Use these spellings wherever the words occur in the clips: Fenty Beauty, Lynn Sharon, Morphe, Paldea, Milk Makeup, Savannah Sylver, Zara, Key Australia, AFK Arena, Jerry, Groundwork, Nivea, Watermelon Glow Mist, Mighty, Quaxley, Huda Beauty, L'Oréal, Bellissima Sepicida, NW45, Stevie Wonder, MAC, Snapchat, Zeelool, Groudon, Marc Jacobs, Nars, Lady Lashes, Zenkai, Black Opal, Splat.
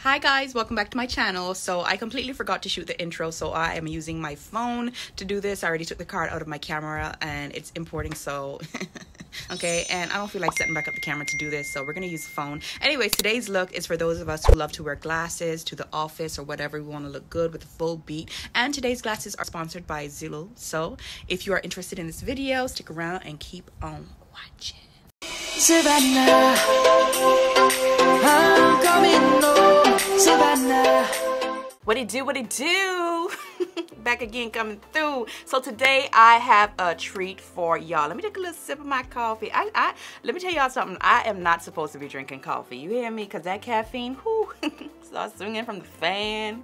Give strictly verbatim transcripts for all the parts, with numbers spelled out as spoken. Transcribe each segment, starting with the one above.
Hi guys, welcome back to my channel. So I completely forgot to shoot the intro, so I am using my phone to do this. I already took the card out of my camera and it's importing, so okay, and I don't feel like setting back up the camera to do this, so we're gonna use the phone. Anyways, today's look is for those of us who love to wear glasses to the office or whatever. We want to look good with a full beat, and today's glasses are sponsored by Zeelool. So if you are interested in this video, stick around and keep on watching. Savannah, I'm coming home, Savannah. What it do, what it do? Back again, coming through. So today I have a treat for y'all. Let me take a little sip of my coffee. I, I let me tell y'all something. I am not supposed to be drinking coffee. You hear me? Because that caffeine, whoo, starts swinging from the fan.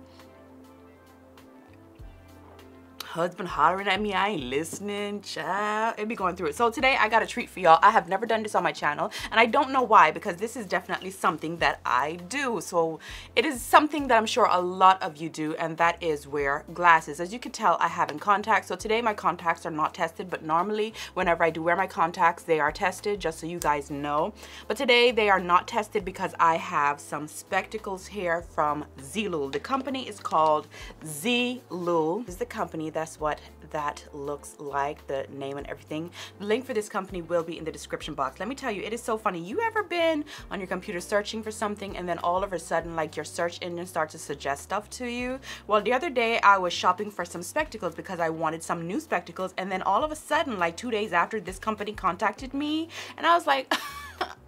Husband hollering at me, I ain't listening, child. It be going through it. So today I got a treat for y'all. I have never done this on my channel, and I don't know why, because this is definitely something that I do. So it is something that I'm sure a lot of you do, and that is wear glasses. As you can tell, I have in contacts. So today my contacts are not tested, but normally whenever I do wear my contacts, they are tested, just so you guys know. But today they are not tested because I have some spectacles here from Zeelool. The company is called Zeelool. This is the company that That's what that looks like, the name and everything. The link for this company will be in the description box. Let me tell you, it is so funny. You ever been on your computer searching for something, and then all of a sudden, like, your search engine starts to suggest stuff to you? Well, the other day I was shopping for some spectacles because I wanted some new spectacles, and then all of a sudden, like two days after, this company contacted me, and I was like,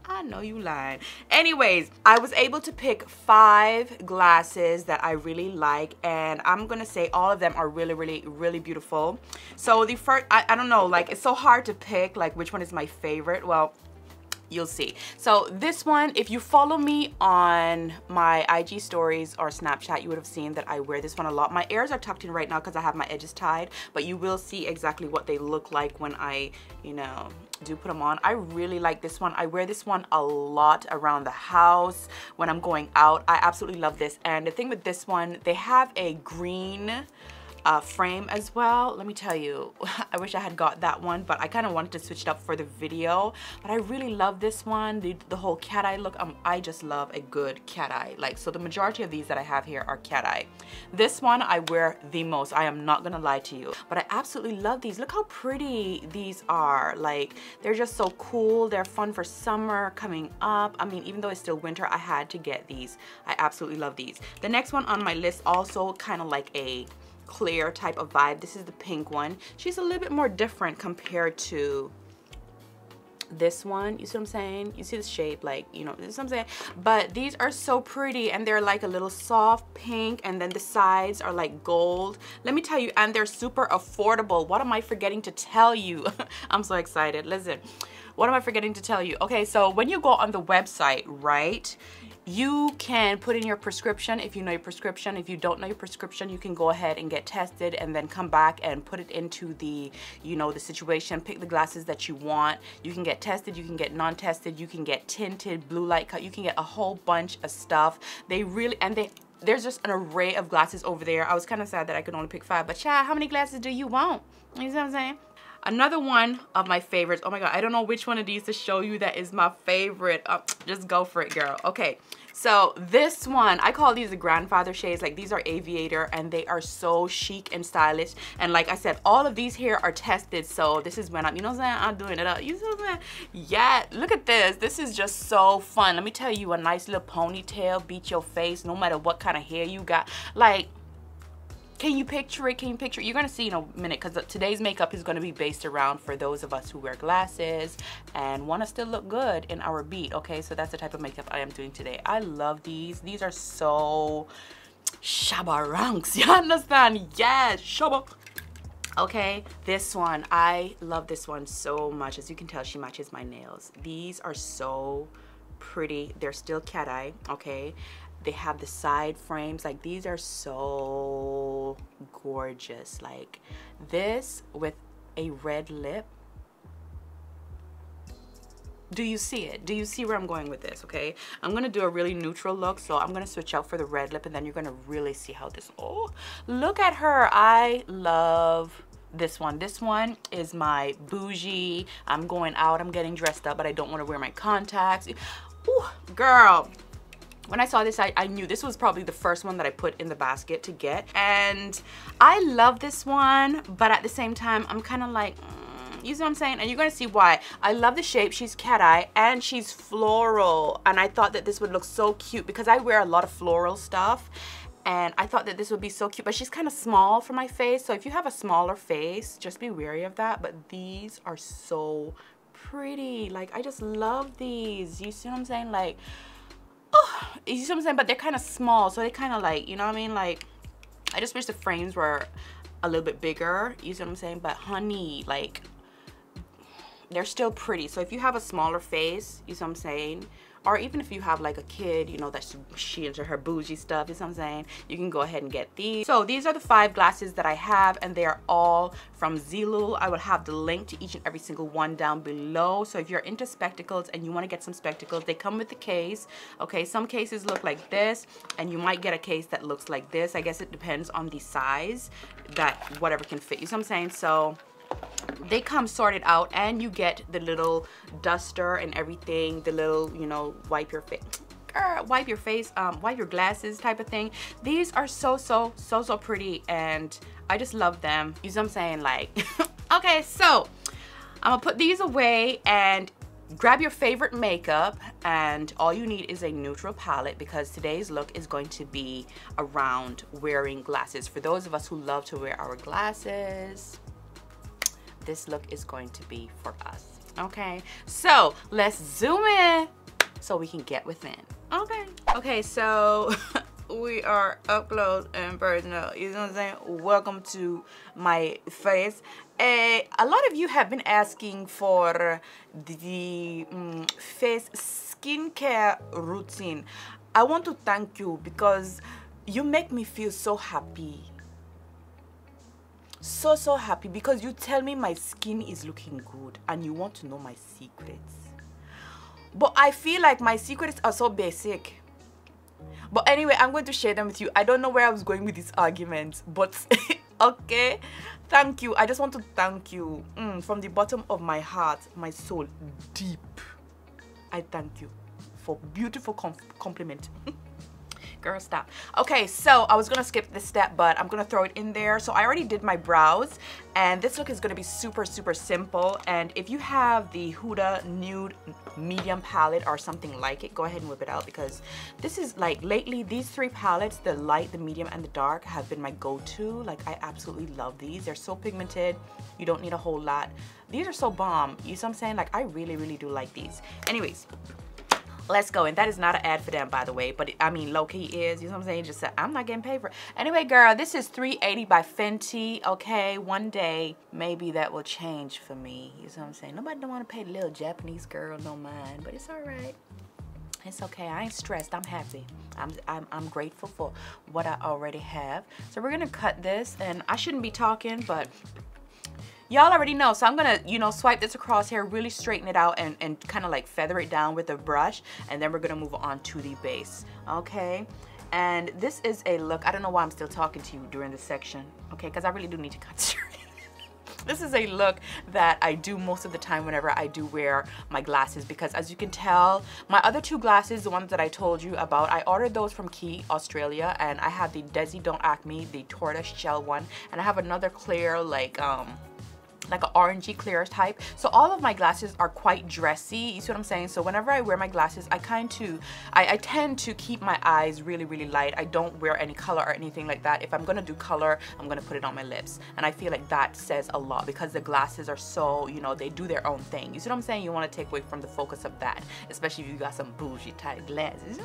I know you lying. Anyways, I was able to pick five glasses that I really like, and I'm gonna say all of them are really, really, really beautiful. So the first, I, I don't know, like, it's so hard to pick, like, which one is my favorite. Well, you'll see. So this one, if you follow me on my I G stories or Snapchat, you would have seen that I wear this one a lot. My ears are tucked in right now because I have my edges tied, but you will see exactly what they look like when I, you know, do put them on. I really like this one. I wear this one a lot around the house when I'm going out. I absolutely love this. And the thing with this one, they have a green Uh, frame as well. Let me tell you, I wish I had got that one, but I kind of wanted to switch it up for the video. But I really love this one, the, the whole cat eye look. um, I just love a good cat eye, like, so the majority of these that I have here are cat eye. This one I wear the most, I am not gonna lie to you, but I absolutely love these. Look how pretty these are, like, they're just so cool. They're fun for summer coming up. I mean, even though it's still winter, I had to get these. I absolutely love these. The next one on my list, also kind of like a clear type of vibe. This is the pink one. She's a little bit more different compared to this one. You see what I'm saying? You see the shape, like, you know, this is what I'm saying. But these are so pretty, and they're like a little soft pink, and then the sides are like gold. Let me tell you, and they're super affordable. What am I forgetting to tell you? I'm so excited. Listen, what am I forgetting to tell you? Okay, so when you go on the website, right, you can put in your prescription if you know your prescription. If you don't know your prescription, you can go ahead and get tested and then come back and put it into the, you know, the situation. Pick the glasses that you want. You can get tested, you can get non-tested, you can get tinted, blue light cut, you can get a whole bunch of stuff. They really, and they, there's just an array of glasses over there. I was kind of sad that I could only pick five, but child, how many glasses do you want? You know what I'm saying? Another one of my favorites. Oh my God, I don't know which one of these to show you that is my favorite. Oh, just go for it, girl. Okay, so this one, I call these the grandfather shades. Like, these are aviator, and they are so chic and stylish. And like I said, all of these here are tested. So this is when I'm, you know what I'm saying? I'm doing it up. You know what I'm saying? Yeah, look at this. This is just so fun. Let me tell you, a nice little ponytail, beat your face, no matter what kind of hair you got. Like, can you picture it? Can you picture it? You're gonna see in a minute, because today's makeup is gonna be based around for those of us who wear glasses and want to still look good in our beat. Okay, so that's the type of makeup I am doing today. I love these. These are so shabarangs. You understand? Yes, shabar. Okay, this one, I love this one so much. As you can tell, she matches my nails. These are so pretty. They're still cat eye. Okay, they have the side frames. Like, these are so gorgeous. Like, this with a red lip. Do you see it? Do you see where I'm going with this? Okay, I'm gonna do a really neutral look, so I'm gonna switch out for the red lip, and then you're gonna really see how this, oh, look at her. I love this one. This one is my bougie. I'm going out, I'm getting dressed up, but I don't want to wear my contacts. Ooh, girl, When I saw this, I, I knew this was probably the first one that I put in the basket to get. And I love this one, but at the same time, I'm kind of like... Mm. You see what I'm saying? And you're going to see why. I love the shape. She's cat eye and she's floral. And I thought that this would look so cute because I wear a lot of floral stuff. And I thought that this would be so cute. But she's kind of small for my face. So if you have a smaller face, just be wary of that. But these are so pretty. Like, I just love these. You see what I'm saying? Like, oh, you see what I'm saying? But they're kind of small. So they kind of like, you know what I mean? Like, I just wish the frames were a little bit bigger. You see what I'm saying? But honey, like... they're still pretty. So if you have a smaller face, you see what I'm saying, or even if you have like a kid, you know, that's she into her bougie stuff, you see what I'm saying, you can go ahead and get these. So these are the five glasses that I have, and they are all from Zeelool. I will have the link to each and every single one down below. So if you're into spectacles and you want to get some spectacles, they come with the case. Okay, some cases look like this, and you might get a case that looks like this. I guess it depends on the size that whatever can fit you, see what I'm saying? So they come sorted out, and you get the little duster and everything, the little, you know, wipe your face, wipe your face, um, wipe your glasses type of thing. These are so, so, so, so pretty, and I just love them. You know what I'm saying? Like, okay, so I'm gonna put these away and grab your favorite makeup, and all you need is a neutral palette because today's look is going to be around wearing glasses. For those of us who love to wear our glasses, this look is going to be for us. Okay, so let's zoom in so we can get within. Okay, okay, so we are up close and personal, you know what I'm saying? Welcome to my face. Uh, a lot of you have been asking for the um, face skincare routine. I want to thank you because you make me feel so happy. So, so happy because you tell me my skin is looking good and you want to know my secrets. But I feel like my secrets are so basic. But anyway, I'm going to share them with you. I don't know where I was going with this argument, but okay. Thank you. I just want to thank you mm, from the bottom of my heart, my soul, deep. I thank you for beautiful compliment. Girl, stop. Okay, so I was gonna skip this step, but I'm gonna throw it in there. So I already did my brows, and this look is gonna be super, super simple. And if you have the Huda Nude Medium palette or something like it, go ahead and whip it out because this is like, lately, these three palettes, the light, the medium, and the dark, have been my go-to. Like, I absolutely love these. They're so pigmented. You don't need a whole lot. These are so bomb. You see what I'm saying? Like, I really, really do like these. Anyways. Let's go. And that is not an ad for them, by the way, but it, I mean, low-key is, you know what I'm saying? Just said, I'm not getting paid for it. Anyway, girl, this is three eighty by Fenty, okay? One day, maybe that will change for me, you know what I'm saying? Nobody don't want to pay the little Japanese girl no mind, but it's all right. It's okay. I ain't stressed. I'm happy. I'm, I'm, I'm grateful for what I already have. So we're going to cut this, and I shouldn't be talking, but... y'all already know, so I'm gonna, you know, swipe this across here, really straighten it out, and, and kind of like feather it down with a brush, and then we're gonna move on to the base, okay? And this is a look, I don't know why I'm still talking to you during this section, okay, because I really do need to concentrate. This is a look that I do most of the time whenever I do wear my glasses because, as you can tell, my other two glasses, the ones that I told you about, I ordered those from Key Australia, and I have the Desi Don't Acme, the tortoise shell one, and I have another clear, like, um... like an orangey clear type. So all of my glasses are quite dressy, you see what I'm saying? So whenever I wear my glasses, I kind to, I, I tend to keep my eyes really, really light. I don't wear any color or anything like that. If I'm gonna do color, I'm gonna put it on my lips. And I feel like that says a lot because the glasses are so, you know, they do their own thing. You see what I'm saying? You wanna take away from the focus of that, especially if you got some bougie type glasses.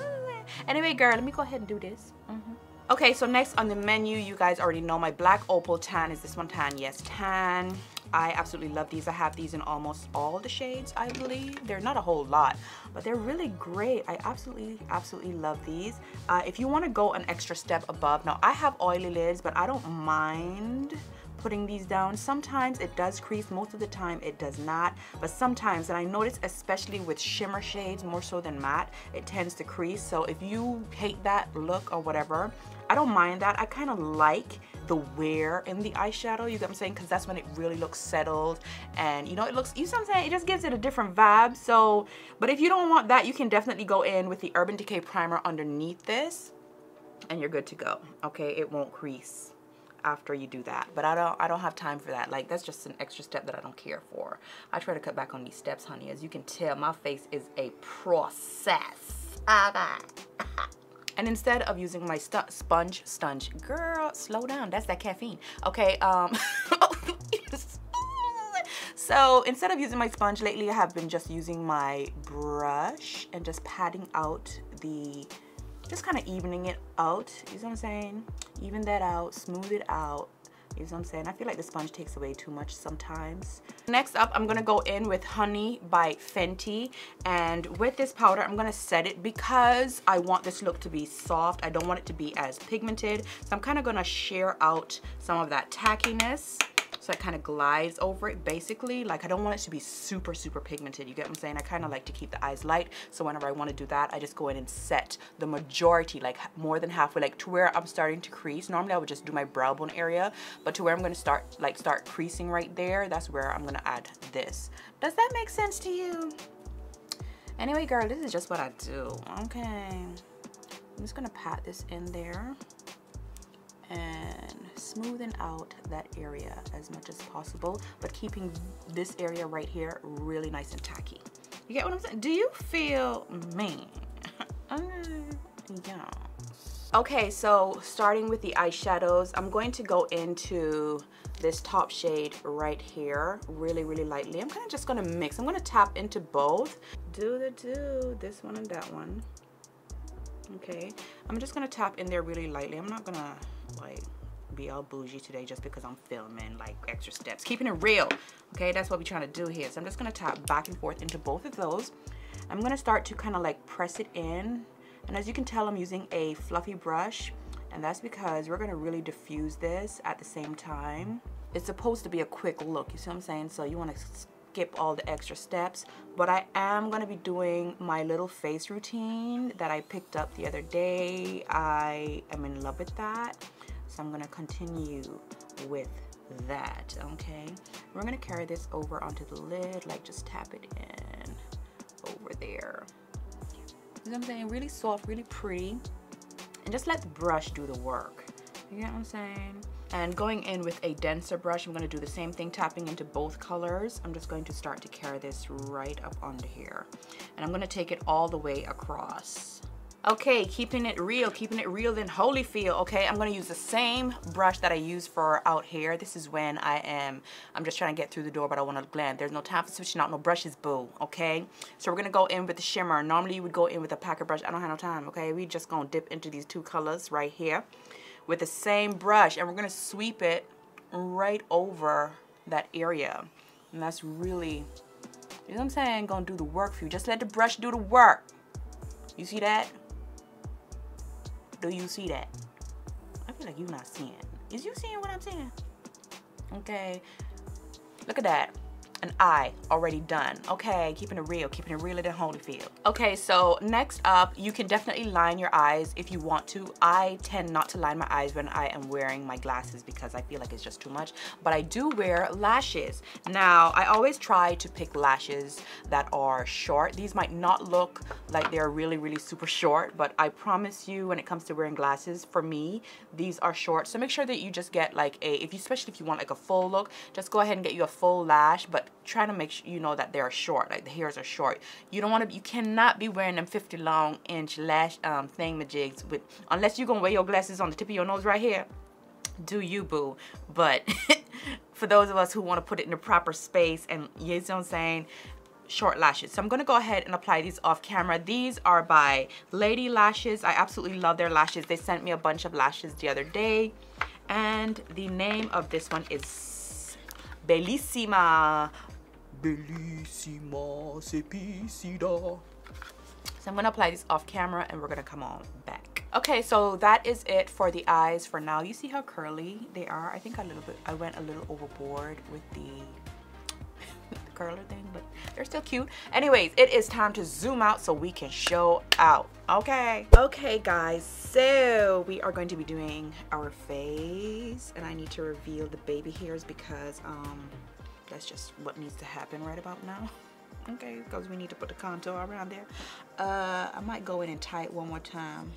Anyway, girl, let me go ahead and do this. Mm-hmm. Okay, so next on the menu, you guys already know my Black Opal tan. Is this one tan? Yes, tan. I absolutely love these. I have these in almost all the shades, I believe. They're not a whole lot, but they're really great. I absolutely, absolutely love these. Uh, if you want to go an extra step above, now I have oily lids, but I don't mind putting these down. Sometimes it does crease, most of the time it does not, but sometimes, and I notice especially with shimmer shades more so than matte, it tends to crease. So if you hate that look or whatever, I don't mind that. I kind of like the wear in the eyeshadow, you get what I'm saying? Because that's when it really looks settled, and you know, it looks, you know what I'm saying? It just gives it a different vibe. So, but if you don't want that, you can definitely go in with the Urban Decay primer underneath this and you're good to go, okay? It won't crease after you do that, but I don't I don't have time for that. Like, that's just an extra step that I don't care for. I try to cut back on these steps, honey. As you can tell, my face is a process. And instead of using my stu sponge, sponge, girl, slow down. That's that caffeine. Okay, um, so instead of using my sponge lately, I have been just using my brush and just patting out the, just kind of evening it out, you know what I'm saying? Even that out, smooth it out, you know what I'm saying? I feel like the sponge takes away too much sometimes. Next up, I'm gonna go in with Honey by Fenty, and with this powder, I'm gonna set it because I want this look to be soft. I don't want it to be as pigmented, so I'm kind of gonna shear out some of that tackiness. So it kind of glides over it, basically. Like, I don't want it to be super, super pigmented. You get what I'm saying? I kind of like to keep the eyes light. So whenever I want to do that, I just go in and set the majority, like more than halfway, like to where I'm starting to crease. Normally I would just do my brow bone area, but to where I'm going to start, like start creasing right there, that's where I'm going to add this. Does that make sense to you? Anyway, girl, this is just what I do. Okay. I'm just going to pat this in there and smoothing out that area as much as possible, but keeping this area right here really nice and tacky. You get what I'm saying? Do you feel me? uh, yeah. Okay, so starting with the eyeshadows, I'm going to go into this top shade right here really, really lightly. I'm kind of just going to mix. I'm going to tap into both. Do the do, this one and that one. Okay, I'm just going to tap in there really lightly. I'm not going to like be all bougie today just because I'm filming, like extra steps, keeping it real, okay? That's what we're trying to do here. So I'm just going to tap back and forth into both of those. I'm going to start to kind of like press it in, and as you can tell, I'm using a fluffy brush, and that's because we're going to really diffuse this at the same time. It's supposed to be a quick look, you see what I'm saying? So you want to skip all the extra steps, but I am going to be doing my little face routine that I picked up the other day. I am in love with that, so I'm going to continue with that, okay? We're going to carry this over onto the lid, like just tap it in over there. You know what I'm saying? Really soft, really pretty, and just let the brush do the work. You know what I'm saying? And going in with a denser brush, I'm going to do the same thing, tapping into both colors. I'm just going to start to carry this right up onto here, and I'm going to take it all the way across. Okay, keeping it real, keeping it real then holy feel, okay? I'm going to use the same brush that I use for out here. This is when I am, I'm just trying to get through the door, but I want to blend. There's no time for switching out, no brushes, boo, okay? So we're going to go in with the shimmer. Normally you would go in with a packer brush. I don't have no time, okay? We just going to dip into these two colors right here with the same brush, and we're going to sweep it right over that area. And that's really, you know what I'm saying, going to do the work for you. Just let the brush do the work. You see that? Do you see that? I feel like you're not seeing. Is you seeing what I'm seeing? Okay. Look at that. An eye already done. Okay, keeping it real, keeping it realer than Holyfield. Okay, so next up, you can definitely line your eyes if you want to. I tend not to line my eyes when I am wearing my glasses because I feel like it's just too much, but I do wear lashes. Now, I always try to pick lashes that are short. These might not look like they're really, really super short, but I promise you when it comes to wearing glasses, for me, these are short. So make sure that you just get like a, if you, especially if you want like a full look, just go ahead and get you a full lash, but try to make sure you know that they're short, like the hairs are short. You don't want to, you cannot be wearing them fifty long inch lash um thingamajigs with, unless you're gonna wear your glasses on the tip of your nose right here. Do you, boo? But for those of us who want to put it in the proper space, and you know what I'm saying, short lashes. So I'm gonna go ahead and apply these off camera. These are by Lady Lashes. I absolutely love their lashes. They sent me a bunch of lashes the other day, and the name of this one is Bellissima, Bellissima Sepicida. So I'm gonna apply this off camera and we're gonna come on back. Okay, so that is it for the eyes for now. You see how curly they are. I think a little bit I went a little overboard with the curler thing, but they're still cute. Anyways, it is time to zoom out so we can show out. Okay. Okay, guys, so we are going to be doing our face, and I need to reveal the baby hairs because um that's just what needs to happen right about now. Okay, because we need to put the contour around there. Uh, I might go in and tie it one more time.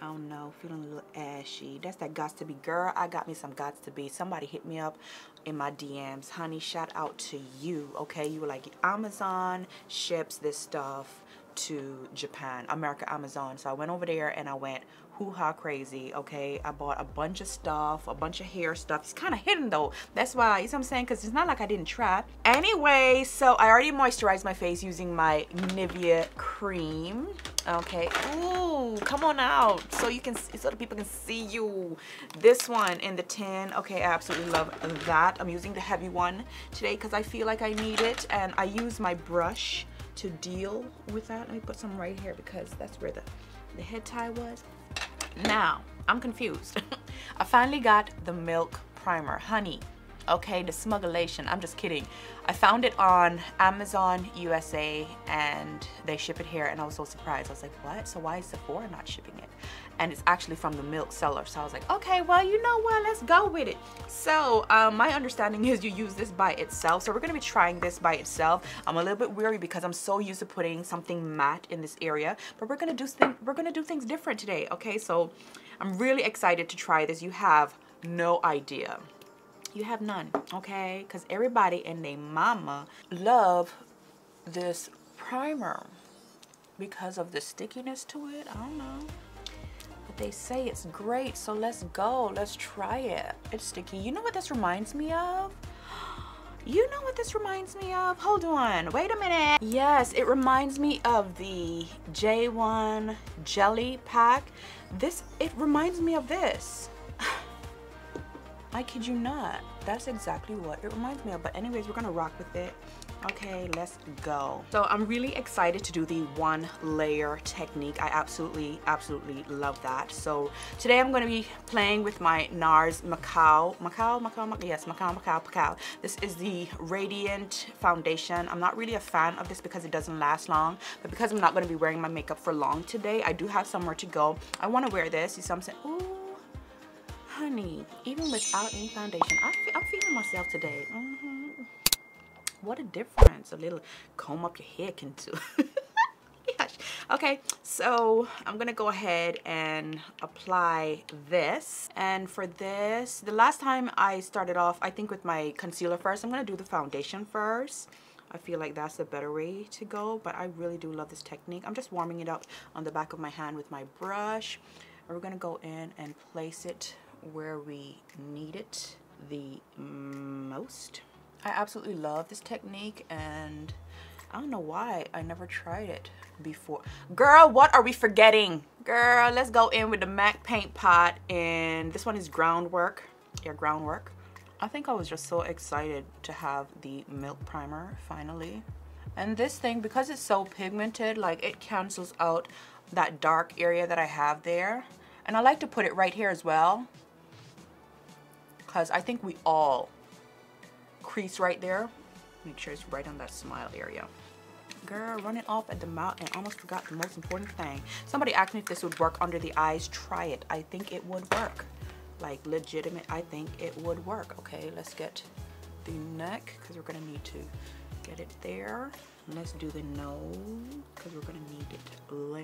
I don't know, feeling a little ashy. That's that gots to be. Girl, I got me some gots to be. Somebody hit me up in my D Ms. Honey, shout out to you, okay? You were like, Amazon ships this stuff to Japan, America, Amazon. So I went over there and I went hoo-ha crazy, okay? I bought a bunch of stuff, a bunch of hair stuff. It's kind of hidden though. That's why, you see what I'm saying? Because it's not like I didn't try. Anyway, so I already moisturized my face using my Nivea cream, okay? Ooh, come on out so you can, so the people can see you. This one in the tin, okay, I absolutely love that. I'm using the heavy one today because I feel like I need it, and I use my brush to deal with that. Let me put some right here because that's where the, the head tie was. Now, I'm confused. I finally got the Milk Primer. Honey, okay, the smugglation. I'm just kidding. I found it on Amazon U S A and they ship it here, and I was so surprised. I was like, what? So why is Sephora not shipping it? And it's actually from the Milk seller. So I was like, okay, well, you know what? Let's go with it. So um, my understanding is you use this by itself. So we're going to be trying this by itself. I'm a little bit weary because I'm so used to putting something matte in this area. But we're going to do we're going to do things different today. Okay, so I'm really excited to try this. You have no idea. You have none, okay? Because everybody and their mama love this primer because of the stickiness to it. I don't know. But they say it's great, so let's go. Let's try it. It's sticky. You know what this reminds me of? You know what this reminds me of? Hold on. Wait a minute. Yes, it reminds me of the J one Jelly Pack. This, it reminds me of this. I kid you not, that's exactly what it reminds me of. But anyways, we're gonna rock with it. Okay, let's go. So I'm really excited to do the one layer technique. I absolutely, absolutely love that. So today I'm gonna be playing with my Nars Macao. Macao, Macao, Macao, yes, Macao, Macao, Macao. This is the Radiant Foundation. I'm not really a fan of this because it doesn't last long, but because I'm not gonna be wearing my makeup for long today, I do have somewhere to go. I wanna wear this, you see what I'm saying? Ooh. Honey, even without any foundation, I feel, I'm feeling myself today. Mm-hmm. What a difference a little comb up your hair can do. Yes. Okay, so I'm gonna go ahead and apply this. And for this, the last time I started off, I think with my concealer first. I'm gonna do the foundation first. I feel like that's the better way to go, but I really do love this technique. I'm just warming it up on the back of my hand with my brush. We're gonna go in and place it where we need it the most. I absolutely love this technique, and I don't know why I never tried it before. Girl, what are we forgetting? Girl, let's go in with the MAC paint pot, and this one is Groundwork. Yeah, Groundwork. I think I was just so excited to have the Milk Primer finally. And this thing, because it's so pigmented, like it cancels out that dark area that I have there. And I like to put it right here as well, because I think we all crease right there. Make sure it's right on that smile area. Girl, running off at the mouth and almost forgot the most important thing. Somebody asked me if this would work under the eyes. Try it. I think it would work. Like legitimate, I think it would work. Okay, let's get the neck because we're gonna need to get it there. And let's do the nose because we're gonna need it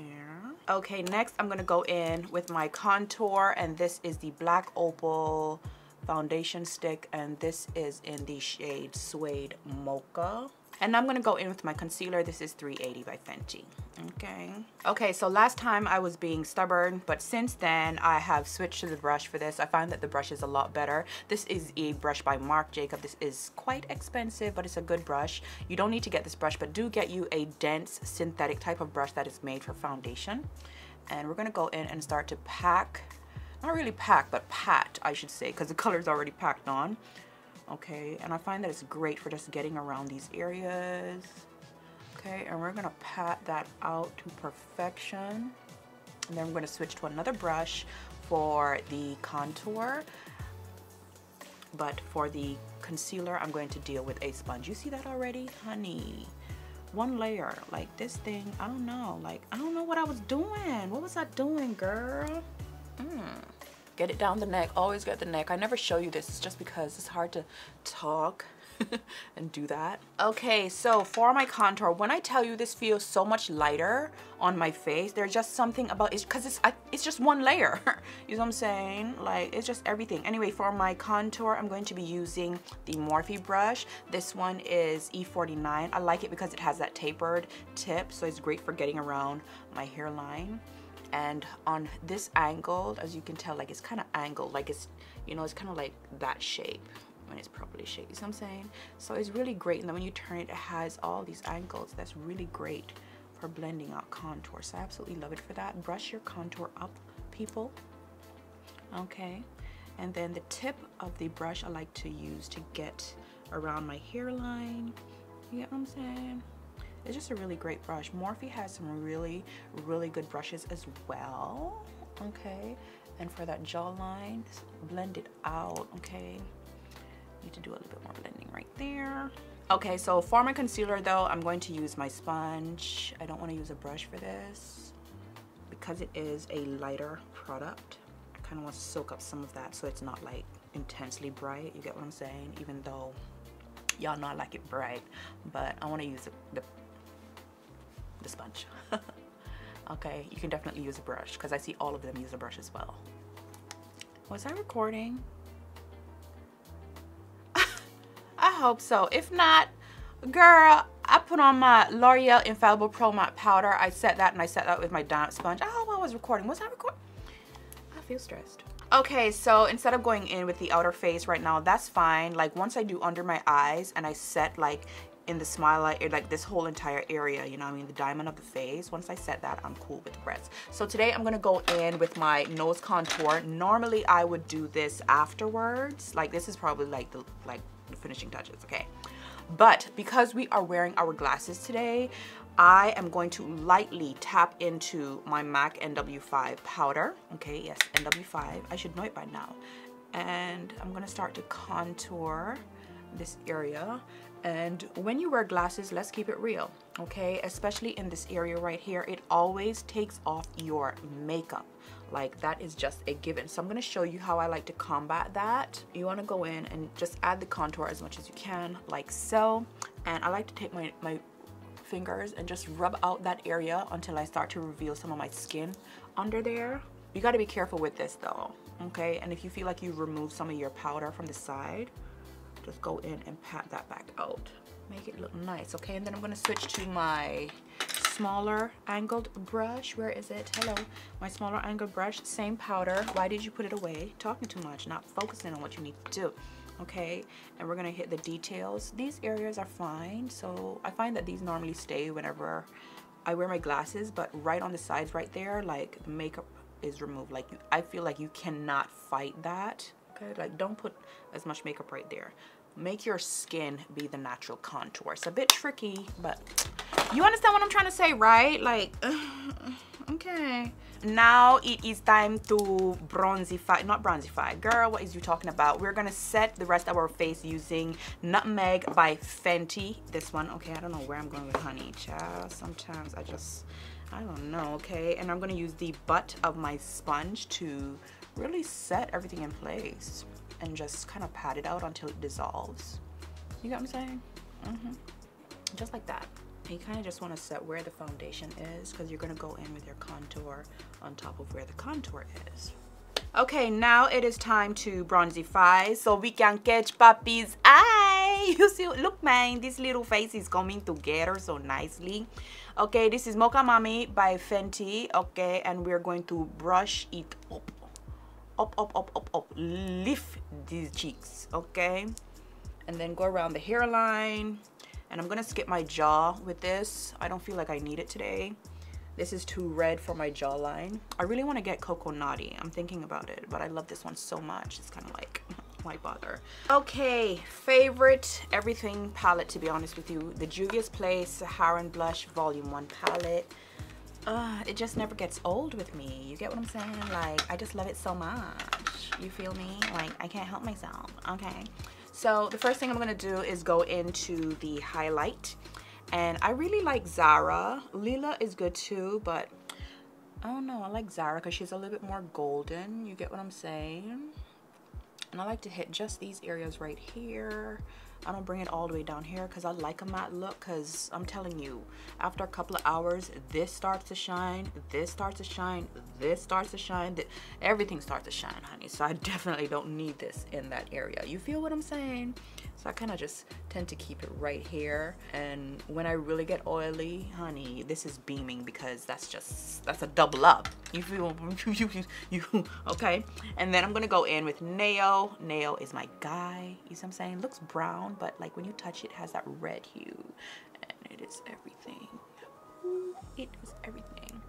there. Okay, next I'm gonna go in with my contour, and this is the Black Opal foundation stick, and this is in the shade Suede Mocha. And I'm gonna go in with my concealer. This is three eighty by Fenty. Okay. Okay, so last time I was being stubborn, but since then I have switched to the brush for this. I find that the brush is a lot better. This is a brush by Marc Jacobs. This is quite expensive, but it's a good brush. You don't need to get this brush, but do get you a dense synthetic type of brush that is made for foundation. And we're gonna go in and start to pack. Not really pack, but pat, I should say, because the color's already packed on. Okay, and I find that it's great for just getting around these areas. Okay, and we're gonna pat that out to perfection. And then I'm going to switch to another brush for the contour. But for the concealer, I'm going to deal with a sponge. You see that already, honey? One layer. Like this thing, I don't know. Like, I don't know what I was doing. What was I doing, girl? Mm. Get it down the neck. Always get the neck. I never show you this. It's just because it's hard to talk and do that. Okay, so for my contour, when I tell you this feels so much lighter on my face, there's just something about it, because it's I, it's just one layer. You know what I'm saying? Like, it's just everything. Anyway, for my contour, I'm going to be using the Morphe brush. This one is E forty-nine. I like it because it has that tapered tip, so it's great for getting around my hairline. And on this angle, as you can tell, like, it's kind of angled, like it's, you know, it's kind of like that shape. And it's properly shaped, you know what I'm saying? So it's really great, and then when you turn it, it has all these angles. That's really great for blending out contour, so I absolutely love it for that. Brush your contour up, people. Okay, and then the tip of the brush I like to use to get around my hairline. You get what I'm saying? It's just a really great brush. Morphe has some really, really good brushes as well. Okay, and for that jawline, blend it out, okay? Need to do a little bit more blending right there. Okay, so for my concealer though, I'm going to use my sponge. I don't want to use a brush for this because it is a lighter product. I kind of want to soak up some of that so it's not like intensely bright. You get what I'm saying? Even though y'all know I like it bright, but I want to use the, the, the sponge. Okay, you can definitely use a brush because I see all of them use a brush as well. Was I recording? I hope so. If not, girl, I put on my L'Oreal Infallible Pro Matte Powder. I set that and I set that with my damp sponge. I hope I was recording. Was I recording? I feel stressed. Okay, so instead of going in with the outer face right now, that's fine. Like, once I do under my eyes and I set, like, in the smile, like this whole entire area, you know what I mean, the diamond of the face, once I set that, I'm cool with the rest. So today I'm gonna go in with my nose contour. Normally I would do this afterwards, like this is probably like the like the finishing touches, okay? But because we are wearing our glasses today, I am going to lightly tap into my MAC N W five powder. Okay, yes, N W five, I should know it by now. And I'm gonna start to contour this area. And when you wear glasses, let's keep it real, okay? Especially in this area right here, it always takes off your makeup. Like, that is just a given. So I'm gonna show you how I like to combat that. You wanna go in and just add the contour as much as you can, like so. And I like to take my, my fingers and just rub out that area until I start to reveal some of my skin under there. You gotta be careful with this though, okay? And if you feel like you removed some of your powder from the side, just go in and pat that back out. Make it look nice, okay? And then I'm gonna switch to my smaller angled brush. Where is it? Hello. My smaller angled brush, same powder. Why did you put it away? Talking too much, not focusing on what you need to do, okay? And we're gonna hit the details. These areas are fine, so I find that these normally stay whenever I wear my glasses, but right on the sides right there, like, the makeup is removed. Like, you, I feel like you cannot fight that. Like, don't put as much makeup right there. Make your skin be the natural contour. It's a bit tricky, but you understand what I'm trying to say, right? Like, okay. Now it is time to bronzify, not bronzify. Girl, what is you talking about? We're gonna set the rest of our face using Nutmeg by Fenty. This one, okay, I don't know where I'm going with honey, child. Sometimes I just, I don't know, okay? And I'm gonna use the butt of my sponge to really set everything in place and just kind of pat it out until it dissolves. You get what I'm saying? Mm-hmm. Just like that. And you kind of just want to set where the foundation is because you're going to go in with your contour on top of where the contour is. Okay, now it is time to bronzify so we can catch puppy's eye. You see, look man, this little face is coming together so nicely. Okay, this is Mocha Mommy by Fenty, okay, and we're going to brush it up. Up, up, up, up, up, lift these cheeks, okay? And then go around the hairline. And I'm gonna skip my jaw with this. I don't feel like I need it today. This is too red for my jawline. I really wanna get Coco Naughty. I'm thinking about it, but I love this one so much. It's kinda like, why bother? Okay, favorite everything palette, to be honest with you. The Juvia's Place Saharan Blush Volume one palette. uh, it just never gets old with me. You get what I'm saying? Like, I just love it so much. You feel me? Like, I can't help myself. Okay. So the first thing I'm going to do is go into the highlight. And I really like Zara. Lila is good too, but I don't know. I like Zara because she's a little bit more golden. You get what I'm saying? And I like to hit just these areas right here. I don't bring it all the way down here because I like a matte look, because I'm telling you, after a couple of hours, this starts to shine, this starts to shine, this starts to shine, th everything starts to shine, honey. So I definitely don't need this in that area. You feel what I'm saying? So I kind of just tend to keep it right here. And when I really get oily, honey, this is beaming, because that's just, that's a double up. You feel, you, you, you, okay? And then I'm going to go in with Nail. Nail is my guy. You see what I'm saying? Looks brown, but like when you touch it, it has that red hue, and it is everything. Ooh, it is everything.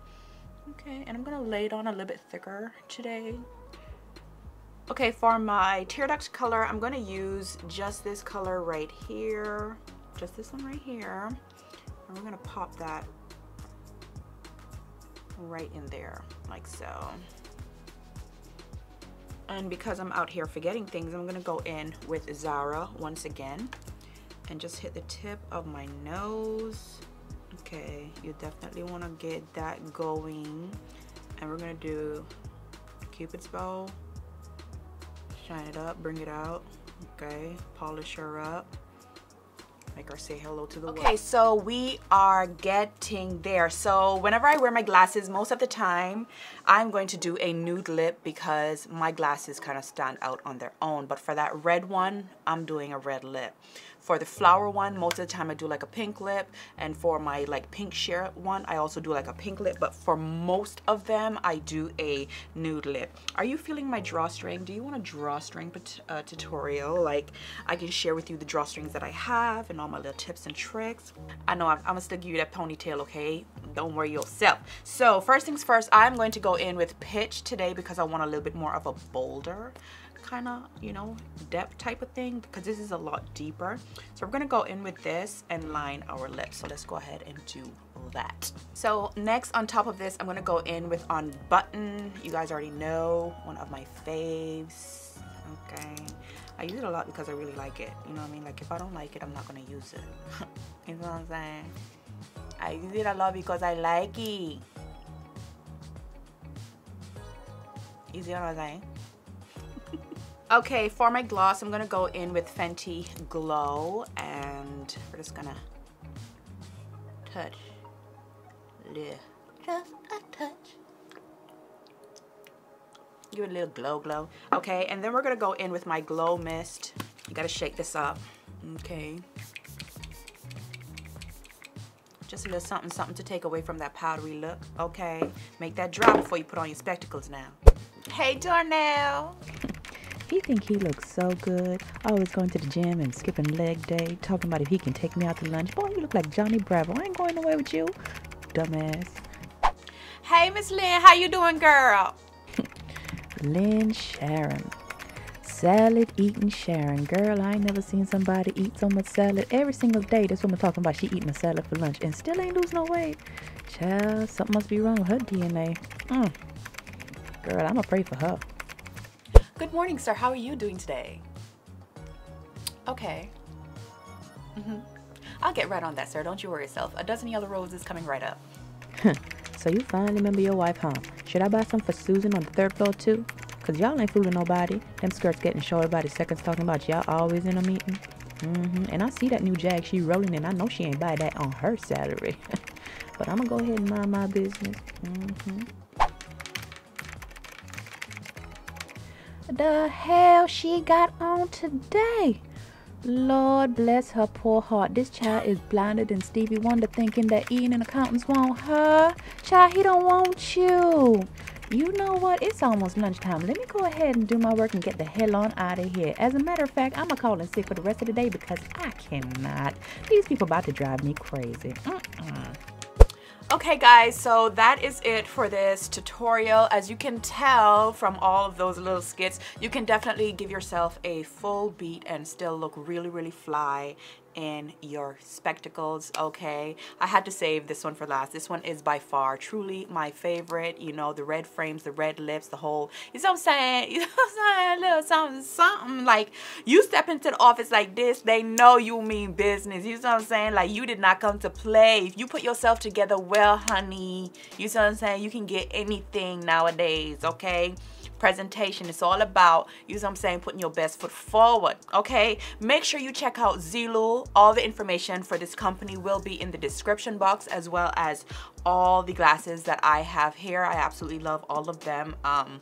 Okay, and I'm gonna lay it on a little bit thicker today. Okay, for my tear duct color, I'm gonna use just this color right here, just this one right here, and we're gonna pop that right in there like so. And because I'm out here forgetting things, I'm gonna go in with Zara once again and just hit the tip of my nose. Okay, you definitely want to get that going. And we're gonna do Cupid's bow, shine it up, bring it out. Okay, polish her up, make her say hello to the world. Okay, so we are getting there. So whenever I wear my glasses, most of the time, I'm going to do a nude lip because my glasses kind of stand out on their own. But for that red one, I'm doing a red lip. For the flower one, most of the time I do like a pink lip. And for my like pink sheer one, I also do like a pink lip. But for most of them, I do a nude lip. Are you feeling my drawstring? Do you want a drawstring uh, tutorial? Like, I can share with you the drawstrings that I have and all my little tips and tricks. I know I'm, I'm gonna still give you that ponytail, okay? Don't worry yourself. So first things first, I'm going to go in with Pitch today because I want a little bit more of a bolder kind of, you know, depth type of thing, because this is a lot deeper. So we're gonna go in with this and line our lips. So let's go ahead and do that. So next, on top of this, I'm gonna go in with Unbutton. You guys already know, one of my faves. Okay, I use it a lot because I really like it. You know what I mean? Like, if I don't like it, I'm not gonna use it. You know what I'm saying? I use it a lot because I like it. You see what I'm saying? Okay, for my gloss, I'm gonna go in with Fenty Glow, and we're just gonna touch, yeah, just a touch. Give it a little glow, glow. Okay, and then we're gonna go in with my Glow Mist. You gotta shake this up, okay? Just a little something, something to take away from that powdery look, okay? Make that drop before you put on your spectacles now. Hey, Darnell. You think he looks so good? Always going to the gym and skipping leg day, talking about if he can take me out to lunch. Boy, you look like Johnny Bravo. I ain't going nowhere with you, dumbass. Hey, Miss Lynn, how you doing, girl? Lynn Sharon. Salad eating Sharon. Girl, I ain't never seen somebody eat so much salad. Every single day, this woman talking about she eating a salad for lunch and still ain't lose no weight. Child, something must be wrong with her D N A. Mm. Girl, I'ma pray for her. Good morning, sir. How are you doing today? Okay. Mm-hmm. I'll get right on that, sir. Don't you worry yourself. A dozen yellow roses coming right up. So you finally remember your wife, huh? Should I buy some for Susan on the third floor, too? Because y'all ain't fooling nobody. Them skirts getting shorter by the seconds, talking about y'all always in a meeting. Mm-hmm. And I see that new jag she rolling in. I know she ain't buy that on her salary. But I'm going to go ahead and mind my business. Mm-hmm. The hell she got on today? Lord bless her poor heart. This child is blinder than Stevie Wonder, thinking that Ian and accountants want her. Child, he don't want you. You know what? It's almost lunchtime. Let me go ahead and do my work and get the hell on out of here. As a matter of fact, I'm going to call in sick for the rest of the day because I cannot. These people about to drive me crazy. Mm-mm. Okay guys, so that is it for this tutorial. As you can tell from all of those little skits, you can definitely give yourself a full beat and still look really, really fly in your spectacles, okay? I had to save this one for last. This one is by far truly my favorite. You know, the red frames, the red lips, the whole, you know what I'm saying? You know what I'm saying? A little something, something. Like, you step into the office like this, they know you mean business. You know what I'm saying? Like, you did not come to play. If you put yourself together well, honey, you know what I'm saying? You can get anything nowadays, okay? Presentation, it's all about, you know what I'm saying, putting your best foot forward, okay? Make sure you check out Zeelool. All the information for this company will be in the description box, as well as all the glasses that I have here. I absolutely love all of them. Um,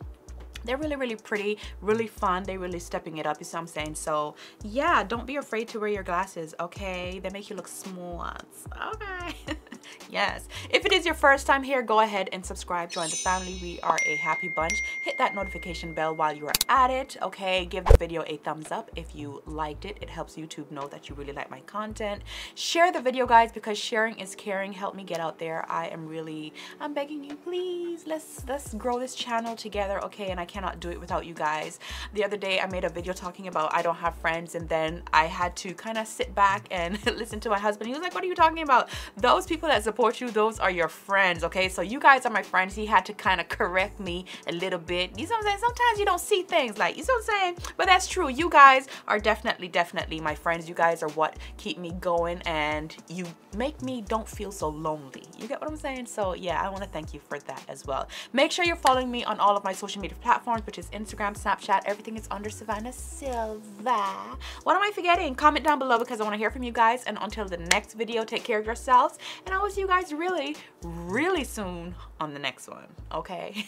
they're really, really pretty, really fun. They're really stepping it up, you know what I'm saying? So, yeah, don't be afraid to wear your glasses, okay? They make you look smart, okay? Yes. If it is your first time here, go ahead and subscribe. Join the family. We are a happy bunch. Hit that notification bell while you are at it, okay? Give the video a thumbs up if you liked it. It helps YouTube know that you really like my content. Share the video, guys, because sharing is caring. Help me get out there. I am really, I'm begging you, please, let's, let's grow this channel together, okay? And I cannot do it without you guys. The other day I made a video talking about I don't have friends, and then I had to kind of sit back and listen to my husband. He was like, what are you talking about? Those people that support you, those are your friends, okay? So you guys are my friends. He had to kind of correct me a little bit. You know what I'm saying? Sometimes you don't see things, like, you know what I'm saying? But that's true. You guys are definitely, definitely my friends. You guys are what keep me going, and you make me don't feel so lonely. You get what I'm saying? So yeah, I want to thank you for that as well. Make sure you're following me on all of my social media platforms, which is Instagram, Snapchat, everything is under Savannah Sylver. What am I forgetting? Comment down below, because I want to hear from you guys. And until the next video, take care of yourselves, and I will see you guys really, really soon on the next one, okay?